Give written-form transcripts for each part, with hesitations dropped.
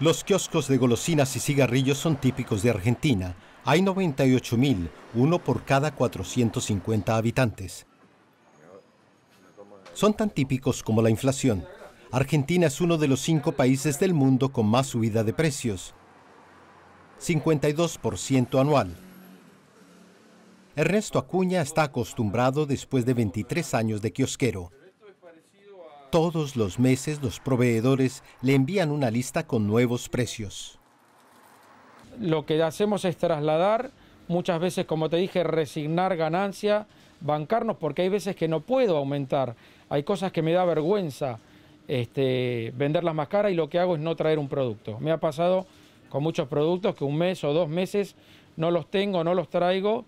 Los kioscos de golosinas y cigarrillos son típicos de Argentina. Hay 98.000, uno por cada 450 habitantes. Son tan típicos como la inflación. Argentina es uno de los 5 países del mundo con más subida de precios, 52% anual. Ernesto Acuña está acostumbrado después de 23 años de kiosquero. Todos los meses los proveedores le envían una lista con nuevos precios. Lo que hacemos es trasladar, muchas veces, como te dije, resignar ganancia, bancarnos, porque hay veces que no puedo aumentar. Hay cosas que me da vergüenza venderlas más caras y lo que hago es no traer un producto. Me ha pasado con muchos productos que un mes o 2 meses no los tengo, no los traigo,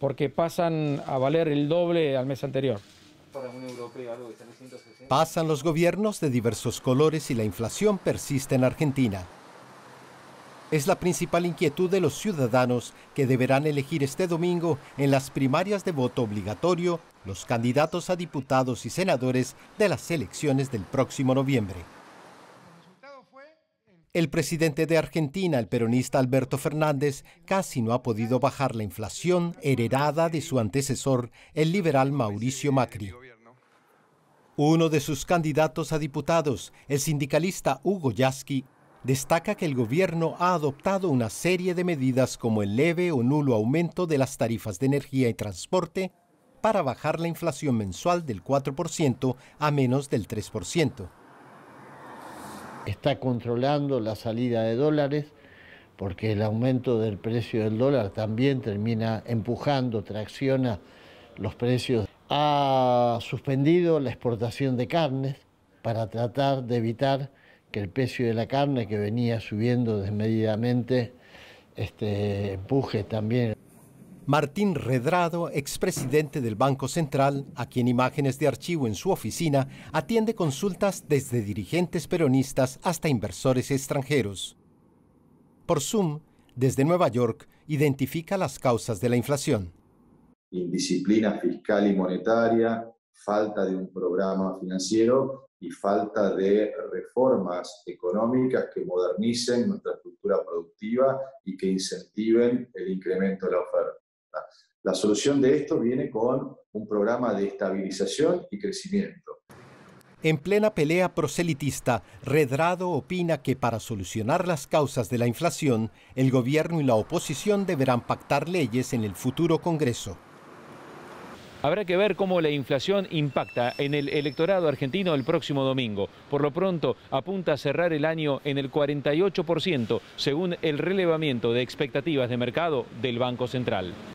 porque pasan a valer el doble al mes anterior. Pasan los gobiernos de diversos colores y la inflación persiste en Argentina. Es la principal inquietud de los ciudadanos que deberán elegir este domingo en las primarias de voto obligatorio los candidatos a diputados y senadores de las elecciones del próximo noviembre. El presidente de Argentina, el peronista Alberto Fernández, casi no ha podido bajar la inflación heredada de su antecesor, el liberal Mauricio Macri. Uno de sus candidatos a diputados, el sindicalista Hugo Yasky, destaca que el gobierno ha adoptado una serie de medidas como el leve o nulo aumento de las tarifas de energía y transporte para bajar la inflación mensual del 4% a menos del 3%. Está controlando la salida de dólares porque el aumento del precio del dólar también termina empujando, tracciona los precios. Ha suspendido la exportación de carnes para tratar de evitar que el precio de la carne, que venía subiendo desmedidamente, empuje también. Martín Redrado, expresidente del Banco Central, a quien imágenes de archivo en su oficina, atiende consultas desde dirigentes peronistas hasta inversores extranjeros. Por Zoom, desde Nueva York, identifica las causas de la inflación. Indisciplina fiscal y monetaria, falta de un programa financiero y falta de reformas económicas que modernicen nuestra estructura productiva y que incentiven el incremento de la oferta. La solución de esto viene con un programa de estabilización y crecimiento. En plena pelea proselitista, Redrado opina que para solucionar las causas de la inflación, el gobierno y la oposición deberán pactar leyes en el futuro Congreso. Habrá que ver cómo la inflación impacta en el electorado argentino el próximo domingo. Por lo pronto, apunta a cerrar el año en el 48%, según el relevamiento de expectativas de mercado del Banco Central.